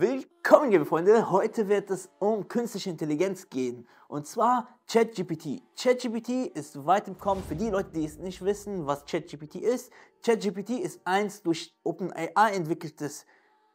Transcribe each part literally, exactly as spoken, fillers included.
Willkommen, liebe Freunde! Heute wird es um künstliche Intelligenz gehen, und zwar ChatGPT. ChatGPT ist weit im Kommen. Für die Leute, die es nicht wissen, was ChatGPT ist: ChatGPT ist ein durch OpenAI entwickeltes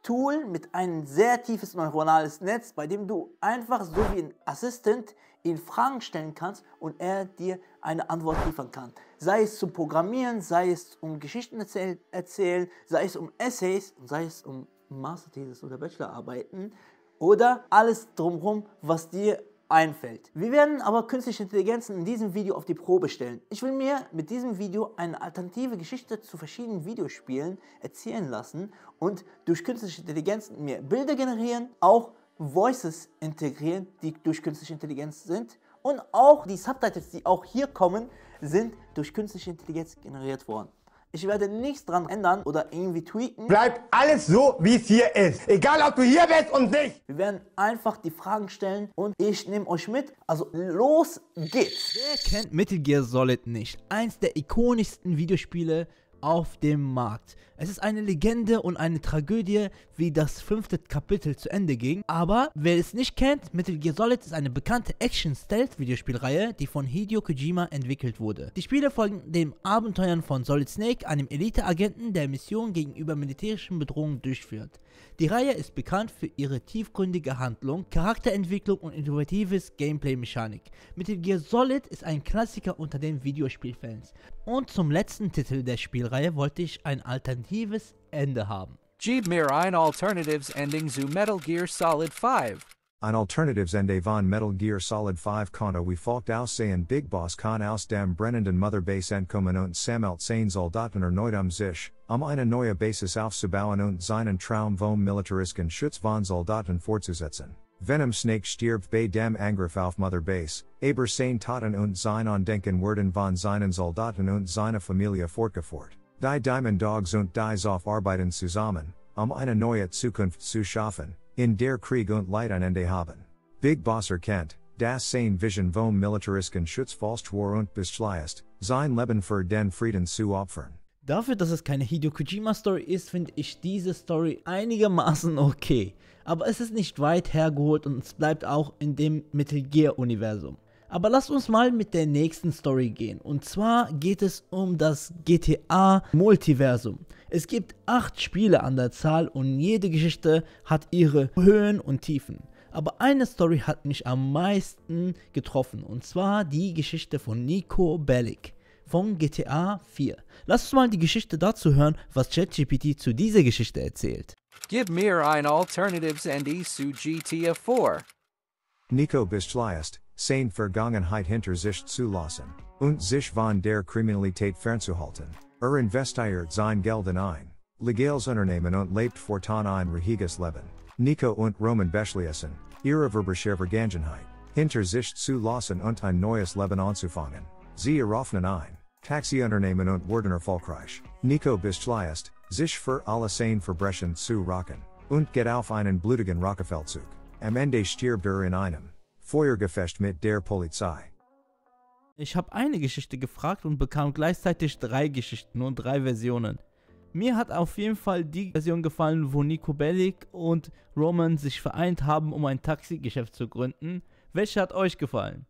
Tool mit einem sehr tiefes neuronales Netz, bei dem du einfach so wie ein Assistent ihn Fragen stellen kannst und er dir eine Antwort liefern kann. Sei es zum Programmieren, sei es um Geschichten erzähl erzählen, sei es um Essays, sei es um Masterthesis oder Bachelorarbeiten oder alles drumherum, was dir einfällt. Wir werden aber künstliche Intelligenzen in diesem Video auf die Probe stellen. Ich will mir mit diesem Video eine alternative Geschichte zu verschiedenen Videospielen erzählen lassen und durch künstliche Intelligenzen mir Bilder generieren, auch Voices integrieren, die durch künstliche Intelligenz sind, und auch die Subtitles, die auch hier kommen, sind durch künstliche Intelligenz generiert worden. Ich werde nichts dran ändern oder irgendwie tweaken. Bleibt alles so, wie es hier ist. Egal, ob du hier bist und nicht. Wir werden einfach die Fragen stellen und ich nehme euch mit. Also los geht's. Wer kennt Metal Gear Solid nicht? Eins der ikonischsten Videospiele auf dem Markt. Es ist eine Legende und eine Tragödie, wie das fünfte Kapitel zu Ende ging. Aber wer es nicht kennt, Metal Gear Solid ist eine bekannte Action-Stealth-Videospielreihe, die von Hideo Kojima entwickelt wurde. Die Spiele folgen den Abenteuern von Solid Snake, einem Elite-Agenten, der Missionen gegenüber militärischen Bedrohungen durchführt. Die Reihe ist bekannt für ihre tiefgründige Handlung, Charakterentwicklung und innovatives Gameplay-Mechanik. Metal Gear Solid ist ein Klassiker unter den Videospielfans. Und zum letzten Titel der Spielreihe wollte ich ein alternatives Ende haben. Mir ein alternatives Ending zu Metal Gear Solid five. Ein alternatives Ende von Metal Gear Solid five konnte wie folgt aussehen: Big Boss kann aus dem brennenden Mother Base entkommen und sammelt seine Soldaten erneut um sich, um eine neue Basis aufzubauen und seinen Traum vom militarischen Schutz von Soldaten fortzusetzen. Venom Snake stirbt bei dem Angriff auf Mother Base, aber seine Taten und sein Andenken werden von seinen Soldaten und seiner Familie fortgeführt. Die Diamond Dogs und die Zoff arbeiten zusammen, um eine neue Zukunft zu schaffen, in der Krieg und Leid ein Ende haben. Big Boss erkennt, dass sein Vision vom militarischen Schutz falsch war und beschließt, sein Leben für den Frieden zu opfern. Dafür, dass es keine Hideo Kojima Story ist, finde ich diese Story einigermaßen okay. Aber es ist nicht weit hergeholt und es bleibt auch in dem Metal Gear Universum. Aber lasst uns mal mit der nächsten Story gehen, und zwar geht es um das G T A Multiversum. Es gibt acht Spiele an der Zahl und jede Geschichte hat ihre Höhen und Tiefen. Aber eine Story hat mich am meisten getroffen, und zwar die Geschichte von Nico Bellic von G T A vier. Lasst uns mal die Geschichte dazu hören, was ChatGPT zu dieser Geschichte erzählt. Gib mir ein alternatives Ende zu G T A vier. Nico beschließt, sein Vergangenheit hinter sich zu lassen und sich von der Kriminalität fernzuhalten. Er investiert sein Geld in ein legales Unternehmen und lebt fortan ein ruhiges Leben. Nico und Roman beschließen, ihre verbrecherische Vergangenheit hinter sich zu lassen und ein neues Leben anzufangen. Sie eröffnen ein Taxiunternehmen und werden erfolgreich. Nico beschließt, sich für alle seine Verbrechen zu rocken und geht auf einen blutigen Rockefeldzug. Am Ende stirbt er in einem Feuergefecht mit der Polizei. Ich habe eine Geschichte gefragt und bekam gleichzeitig drei Geschichten und drei Versionen. Mir hat auf jeden Fall die Version gefallen, wo Nico Bellic und Roman sich vereint haben, um ein Taxigeschäft zu gründen. Welche hat euch gefallen?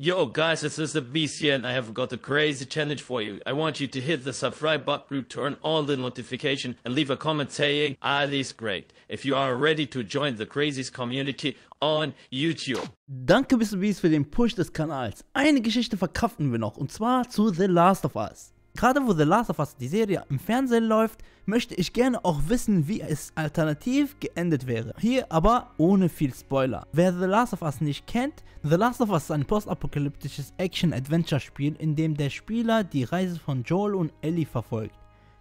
Yo guys, this is the Beast here and I have got a crazy challenge for you. I want you to hit the subscribe button, turn on the notification and leave a comment saying Ali's great. If you are ready to join the craziest community on YouTube. Danke MrBeast für den Push des Kanals. Eine Geschichte verkraften wir noch, und zwar zu The Last of Us. Gerade wo The Last of Us, die Serie, im Fernsehen läuft, möchte ich gerne auch wissen, wie es alternativ geendet wäre. Hier aber ohne viel Spoiler. Wer The Last of Us nicht kennt, The Last of Us ist ein postapokalyptisches Action-Adventure-Spiel, in dem der Spieler die Reise von Joel und Ellie verfolgt,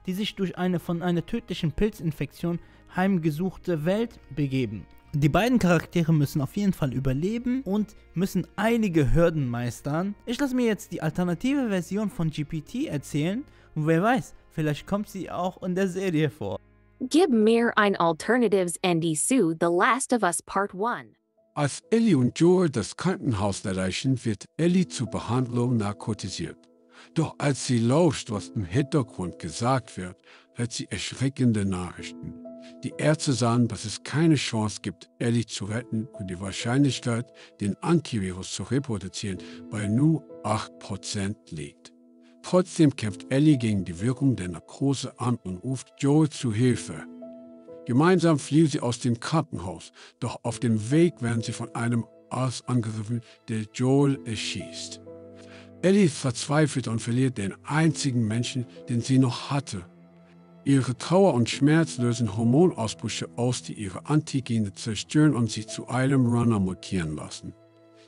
die sich durch eine von einer tödlichen Pilzinfektion heimgesuchte Welt begeben. Die beiden Charaktere müssen auf jeden Fall überleben und müssen einige Hürden meistern. Ich lasse mir jetzt die alternative Version von G P T erzählen und wer weiß, vielleicht kommt sie auch in der Serie vor. Gib mir ein alternatives Ende zu The Last of Us Part eins. Als Ellie und Joel das Krankenhaus erreichen, wird Ellie zur Behandlung narkotisiert. Doch als sie lauscht, was im Hintergrund gesagt wird, hört sie erschreckende Nachrichten. Die Ärzte sahen, dass es keine Chance gibt, Ellie zu retten und die Wahrscheinlichkeit, den Antivirus zu reproduzieren, bei nur acht Prozent liegt. Trotzdem kämpft Ellie gegen die Wirkung der Narkose an und ruft Joel zu Hilfe. Gemeinsam fliehen sie aus dem Krankenhaus, doch auf dem Weg werden sie von einem Arzt angegriffen, der Joel erschießt. Ellie ist verzweifelt und verliert den einzigen Menschen, den sie noch hatte. Ihre Trauer und Schmerz lösen Hormonausbrüche aus, die ihre Antigene zerstören und sie zu einem Runner mutieren lassen.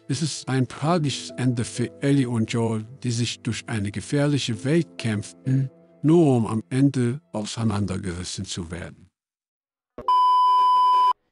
Es ist ein tragisches Ende für Ellie und Joel, die sich durch eine gefährliche Welt kämpften, nur um am Ende auseinandergerissen zu werden.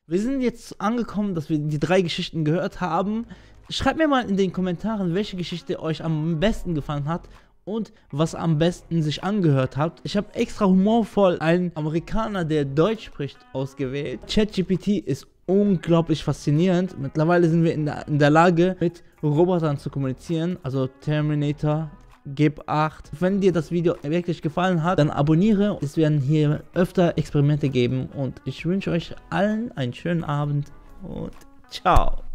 Wir sind jetzt angekommen, dass wir die drei Geschichten gehört haben. Schreibt mir mal in den Kommentaren, welche Geschichte euch am besten gefallen hat und was am besten sich angehört hat. Ich habe extra humorvoll einen Amerikaner, der Deutsch spricht, ausgewählt. ChatGPT ist unglaublich faszinierend. Mittlerweile sind wir in der, in der Lage, mit Robotern zu kommunizieren, also Terminator. Gib acht. Wenn dir das Video wirklich gefallen hat, dann abonniere. Es werden hier öfter Experimente geben und ich wünsche euch allen einen schönen Abend und ciao.